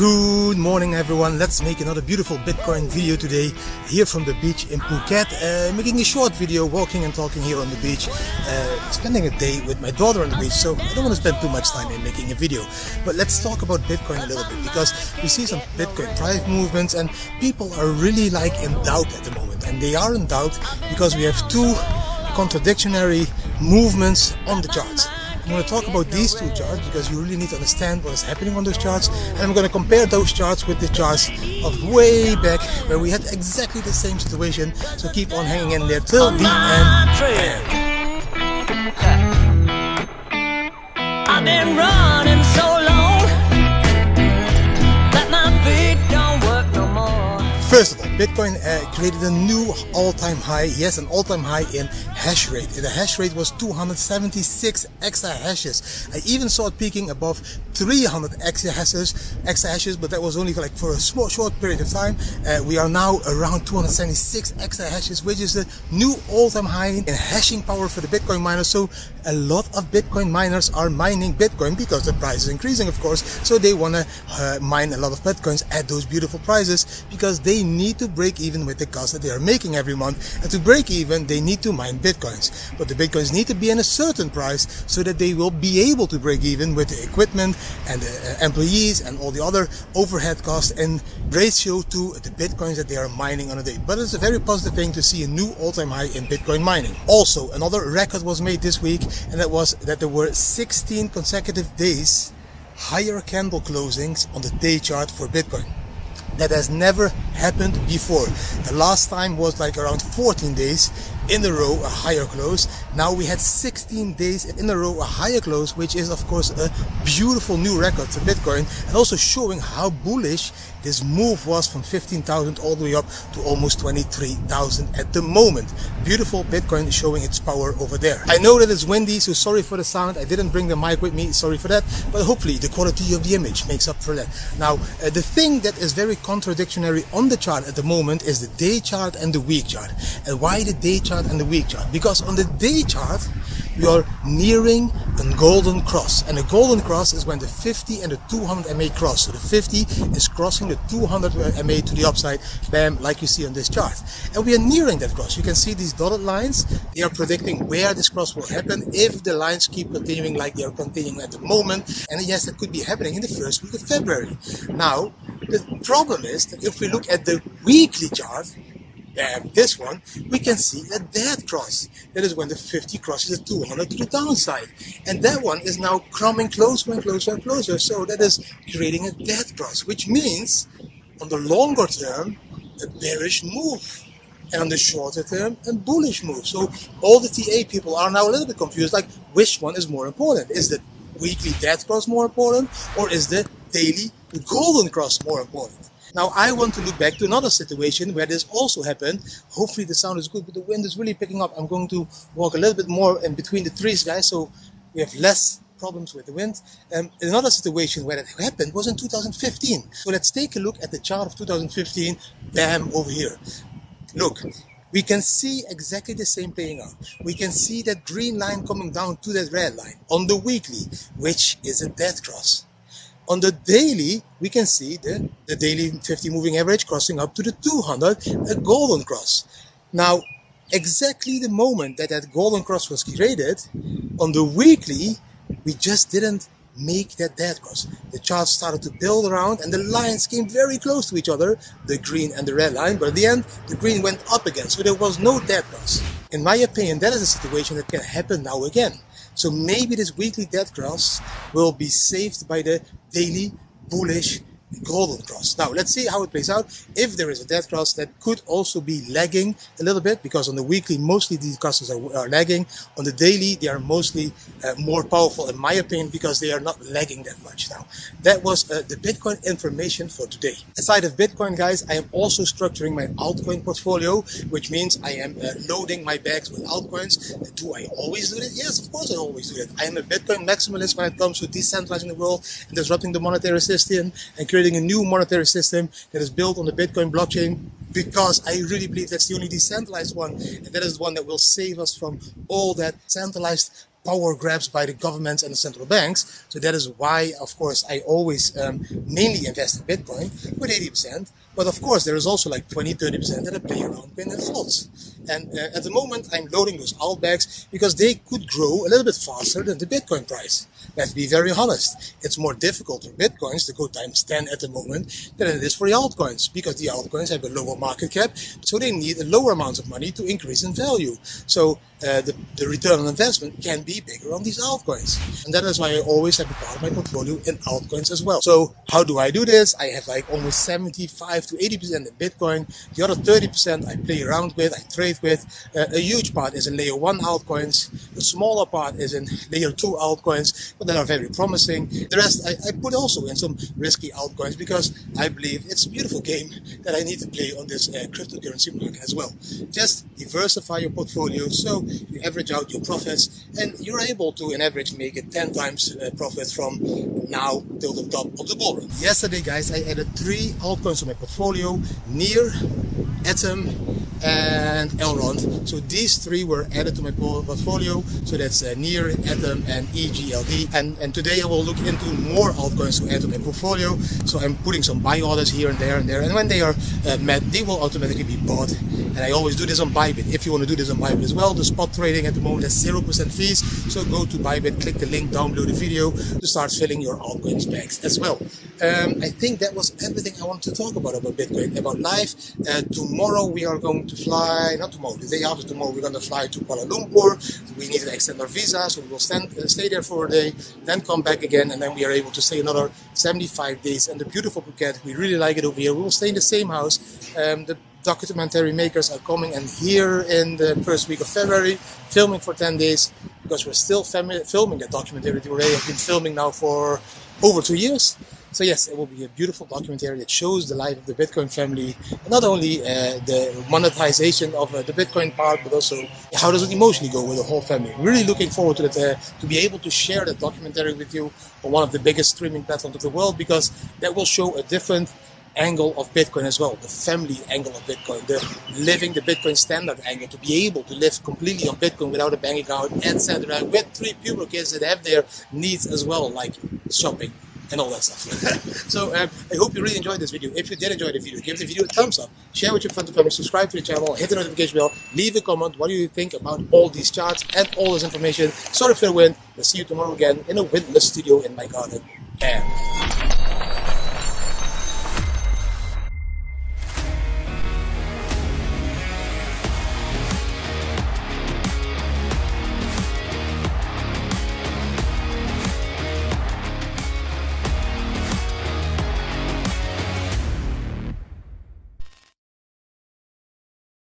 Good morning everyone, let's make another beautiful Bitcoin video today here from the beach in Phuket. Making a short video, walking and talking here on the beach, spending a day with my daughter on the beach, so I don't want to spend too much time in making a video. But let's talk about Bitcoin a little bit, because we see some Bitcoin price movements and people are really like in doubt at the moment. And they are in doubt because we have two contradictory movements on the charts. I'm going to talk about these two charts because you really need to understand what is happening on those charts, and I'm going to compare those charts with the charts of way back where we had exactly the same situation. So keep on hanging in there till the end. I've been running so long that my feet don't work no more. First of all, Bitcoin created a new all-time high, yes, an all-time high in hash rate. The hash rate was 276 exahashes. I even saw it peaking above 300 exahashes, but that was only like for a small, short period of time. We are now around 276 exahashes, which is a new all-time high in hashing power for the Bitcoin miners. So a lot of Bitcoin miners are mining Bitcoin because the price is increasing, of course. So they want to mine a lot of Bitcoins at those beautiful prices because they need to break even with the cost that they are making every month, and to break even they need to mine Bitcoins, but the Bitcoins need to be in a certain price so that they will be able to break even with the equipment and the employees and all the other overhead costs in ratio to the Bitcoins that they are mining on a day. But it's a very positive thing to see a new all-time high in Bitcoin mining. Also, another record was made this week, and that was that there were 16 consecutive days higher candle closings on the day chart for Bitcoin. That has never happened before. The last time was like around 14 days in a row a higher close. Now we had 16 days in a row a higher close, which is of course a beautiful new record for Bitcoin, and also showing how bullish this move was from 15,000 all the way up to almost 23,000 at the moment. Beautiful Bitcoin showing its power over there. I know that it's windy, so sorry for the sound. I didn't bring the mic with me, sorry for that, but hopefully the quality of the image makes up for that. Now the thing that is very contradictory on the chart at the moment is the day chart and the week chart. And why the day chart and the week chart? Because on the day chart we are nearing a golden cross, and a golden cross is when the 50 and the 200 MA cross. So the 50 is crossing the 200 MA to the upside, bam, like you see on this chart, and we are nearing that cross. You can see these dotted lines, they are predicting where this cross will happen if the lines keep continuing like they are continuing at the moment. And yes, it could be happening in the first week of February. Now the problem is that if we look at the weekly chart, this one, we can see a death cross. That is when the 50 crosses the 200 to the downside, and that one is now coming closer and closer and closer. So that is creating a death cross, which means on the longer term a bearish move, and on the shorter term a bullish move. So all the TA people are now a little bit confused, like which one is more important? Is the weekly death cross more important, or is the daily golden cross more important? Now I want to look back to another situation where this also happened. Hopefully the sound is good, but the wind is really picking up. I'm going to walk a little bit more in between the trees, guys, so we have less problems with the wind. Another situation where that happened was in 2015. So let's take a look at the chart of 2015, bam, over here. Look, we can see exactly the same playing out. We can see that green line coming down to that red line on the weekly, which is a death cross. On the daily, we can see the daily 50 moving average crossing up to the 200, a golden cross. Now, exactly the moment that that golden cross was created, on the weekly, we just didn't make that death cross. The chart started to build around and the lines came very close to each other, the green and the red line, but at the end, the green went up again, so there was no death cross. In my opinion, that is a situation that can happen now again. So maybe this weekly death cross will be saved by the daily bullish golden cross. Now let's see how it plays out. If there is a death cross, that could also be lagging a little bit, because on the weekly mostly these crosses are lagging. On the daily they are mostly more powerful in my opinion, because they are not lagging that much. Now that was the Bitcoin information for today. Aside of Bitcoin, guys, I am also structuring my altcoin portfolio, which means I am loading my bags with altcoins. Do I always do that? Yes, of course I always do that. I am a Bitcoin maximalist when it comes to decentralizing the world and disrupting the monetary system and creating a new monetary system that is built on the Bitcoin blockchain, because I really believe that's the only decentralized one, and that is the one that will save us from all that centralized power grabs by the governments and the central banks. So that is why, of course, I always mainly invest in Bitcoin with 80%. But of course, there is also like 20–30% that I play around with in slots. And at the moment, I'm loading those altbacks because they could grow a little bit faster than the Bitcoin price. Let's be very honest. It's more difficult for Bitcoins to go times 10 at the moment than it is for the altcoins, because the altcoins have a lower market cap, so they need a lower amount of money to increase in value. So the return on investment can be bigger on these altcoins. And that is why I always have a part of my portfolio in altcoins as well. So how do I do this? I have like almost 75–80% in Bitcoin. The other 30% I play around with, I trade with. A huge part is in layer 1 altcoins. The smaller part is in layer 2 altcoins, but that are very promising. The rest I put also in some risky altcoins because I believe it's a beautiful game that I need to play on this cryptocurrency market as well. Just diversify your portfolio so you average out your profits and you're able to, on average, make it 10 times profit from now till the top of the bull run. Yesterday, guys, I added 3 altcoins to my portfolio: NEAR, Atom, and Elrond. So these 3 were added to my portfolio. So that's NEAR, Atom, and EGLD. And today I will look into more altcoins to add to my portfolio. So I'm putting some buy orders here and there and there. And when they are met, they will automatically be bought. And I always do this on Bybit. If you want to do this on Bybit as well, the spot trading at the moment has 0% fees. So go to Bybit, click the link down below the video to start filling your altcoins bags as well. I think that was everything I wanted to talk about Bitcoin, about life. Tomorrow we are going to fly, not tomorrow, the day after tomorrow, we're going to fly to Kuala Lumpur. We need to extend our visa, so we will stay there for a day, then come back again, and then we are able to stay another 75 days. And the beautiful Phuket, we really like it over here. We will stay in the same house. The documentary makers are coming and here in the first week of February, filming for 10 days, because we're still filming that documentary. We have been filming now for over 2 years. So yes, it will be a beautiful documentary that shows the life of the Bitcoin family, and not only the monetization of the Bitcoin part, but also how does it emotionally go with the whole family. Really looking forward to that, to be able to share that documentary with you on one of the biggest streaming platforms of the world, because that will show a different angle of Bitcoin as well, the family angle of Bitcoin, the living the Bitcoin standard angle, to be able to live completely on Bitcoin without a bank account, etc., with 3 pure kids that have their needs as well, like shopping and all that stuff. So I hope you really enjoyed this video. If you did enjoy the video, give the video a thumbs up, share with your friends and family, subscribe to the channel, hit the notification bell, leave a comment. What do you think about all these charts and all this information? Sorry for the wind. I'll see you tomorrow again in a windless studio in my garden. And